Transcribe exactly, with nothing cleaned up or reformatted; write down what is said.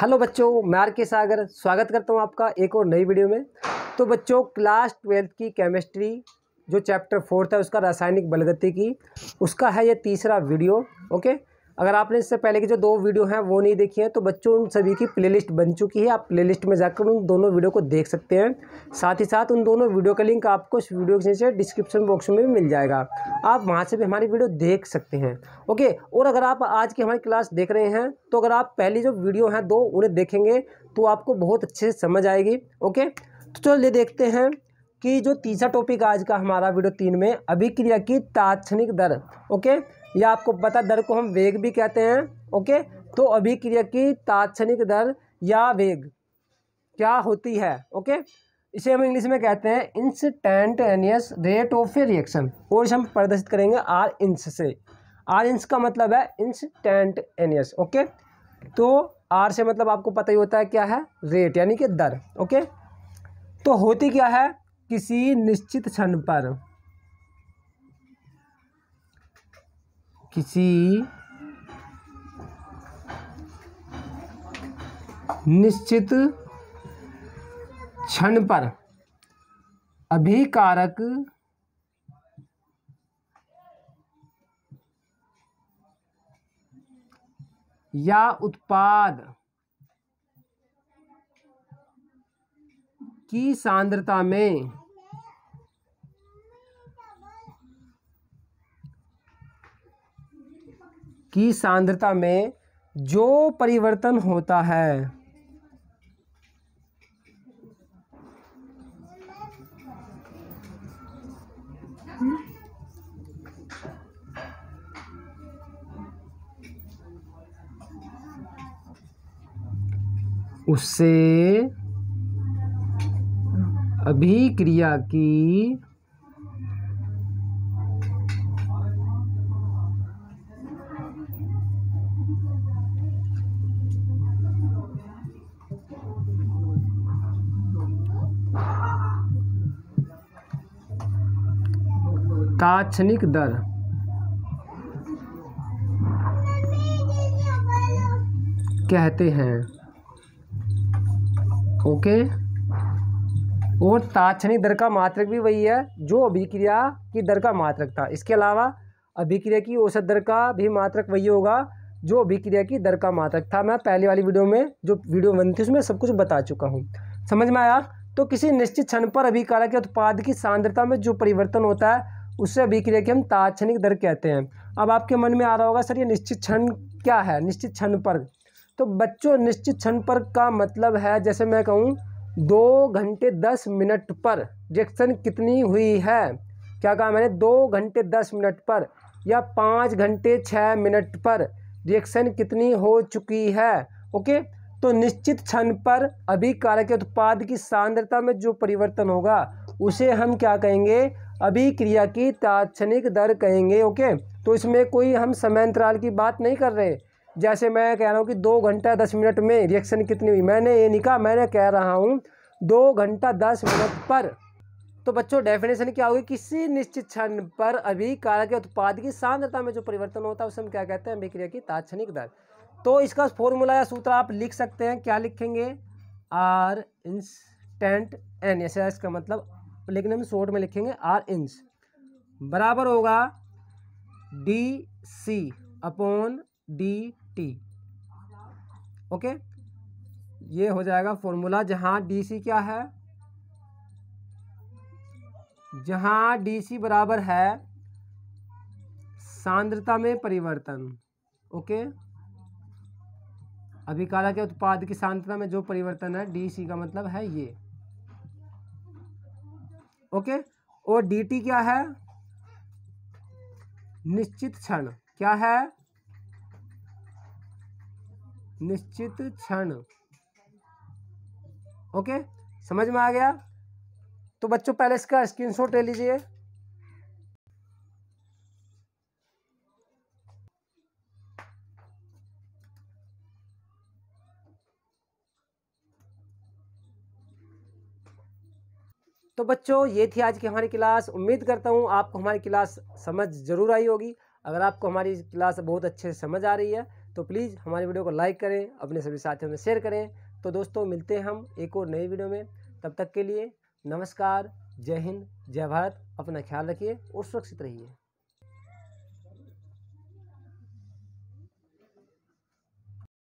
Hello बच्चों, मैं are के सागर स्वागत करता हूं आपका एक और नई वीडियो में। तो बच्चों, क्लास ट्वेल्थ की केमिस्ट्री जो चैप्टर फोर्थ है उसका रासायनिक बलगति की उसका है ये तीसरा वीडियो। ओके, अगर आपने इससे पहले की जो दो वीडियो हैं वो नहीं देखी है तो बच्चों उन सभी की प्लेलिस्ट बन चुकी है, आप प्लेलिस्ट में जाकर उन दोनों वीडियो को देख सकते हैं। साथ ही साथ उन दोनों वीडियो का लिंक आपको इस वीडियो के नीचे डिस्क्रिप्शन बॉक्स में भी मिल जाएगा, आप वहां से भी हमारी वीडियो देख सकते हैं। ओके, और अगर आप आज की हमारी क्लास देख रहे हैं तो अगर आप पहली जो वीडियो हैं दो उन्हें देखेंगे तो आपको बहुत अच्छे से समझ आएगी। ओके, तो चलिए देखते हैं कि जो तीसरा टॉपिक आज का हमारा वीडियो तीन में अभिक्रिया की तात्क्षणिक दर। ओके, या आपको पता दर को हम वेग भी कहते हैं। ओके, तो अभिक्रिया की तात्क्षणिक दर या वेग क्या होती है? ओके, इसे हम इंग्लिश में कहते हैं instantaneous rate of a reaction, और इसे हम प्रदर्शित करेंगे आर इंच से। आर इंच का मतलब है इंस्टेंटेनियस। ओके, तो आर से मतलब आपको पता ही होता है क्या है, रेट यानी कि दर। ओके, तो होती क्या है, किसी निश्चित क्षण पर, किसी निश्चित क्षण पर अभिकारक या उत्पाद की सांद्रता में की सांद्रता में जो परिवर्तन होता है, उससे अभिक्रिया की तात्क्षणिक दर कहते हैं। ओके, और तात्क्षणिक दर का मात्रक भी वही है जो अभिक्रिया की दर का मात्रक था। इसके अलावा अभिक्रिया की औसत दर का भी मात्रक वही होगा जो अभिक्रिया की दर का मात्रक था। मैं पहले वाली वीडियो में जो वीडियो बनी थी उसमें सब कुछ बता चुका हूँ। समझ में आया? तो किसी निश्चित क्षण पर अभिकारक के उत्पाद की सांद्रता में जो परिवर्तन होता है उससे अभिक्रिया की हम तात्क्षणिक दर कहते हैं। अब आपके मन में आ रहा होगा सर ये निश्चित क्षण क्या है, निश्चित क्षण पर? तो बच्चों, निश्चित क्षण पर का मतलब है जैसे मैं कहूँ दो घंटे दस मिनट पर रिएक्शन कितनी हुई है, क्या कहा मैंने, दो घंटे दस मिनट पर, या पाँच घंटे छः मिनट पर रिएक्शन कितनी हो चुकी है। ओके, तो निश्चित क्षण पर अभिकारक उत्पाद की सांद्रता में जो परिवर्तन होगा उसे हम क्या कहेंगे, अभिक्रिया की तात्क्षणिक दर कहेंगे। ओके, तो इसमें कोई हम समय अंतराल की बात नहीं कर रहे। जैसे मैं कह रहा हूँ कि दो घंटा दस मिनट में रिएक्शन कितनी हुई, मैंने ये नहीं कहा, मैंने कह रहा हूँ दो घंटा दस मिनट पर। तो बच्चों, डेफिनेशन क्या होगी, किसी निश्चित क्षण पर अभिकारक उत्पाद की सांद्रता में जो परिवर्तन होता है उसे हम क्या कहते हैं, अभिक्रिया की तात्क्षणिक दर। तो इसका फॉर्मूला या सूत्र आप लिख सकते हैं, क्या लिखेंगे, आर इंस्टेंट एन, ऐसा इसका मतलब लिखने में शॉर्ट में लिखेंगे आर इंच बराबर होगा D C upon D T. Okay, ये हो जाएगा फॉर्मूला, जहां डी सी क्या है, जहां डी सी बराबर है सांद्रता में परिवर्तन। ओके, अभिकारक के उत्पाद की सांद्रता में जो परिवर्तन है, डी सी का मतलब है ये। ओके, और डी टी क्या है, निश्चित क्षण, क्या है, निश्चित क्षण। ओके, समझ में आ गया? तो बच्चों पहले इसका स्क्रीनशॉट ले लीजिए। तो बच्चों, ये थी आज की हमारी क्लास। उम्मीद करता हूँ आपको हमारी क्लास समझ जरूर आई होगी। अगर आपको हमारी क्लास बहुत अच्छे से समझ आ रही है तो प्लीज़ हमारे वीडियो को लाइक करें, अपने सभी साथियों में शेयर करें। तो दोस्तों मिलते हैं हम एक और नई वीडियो में, तब तक के लिए नमस्कार, जय हिंद, जय भारत। अपना ख्याल रखिए और सुरक्षित रहिए।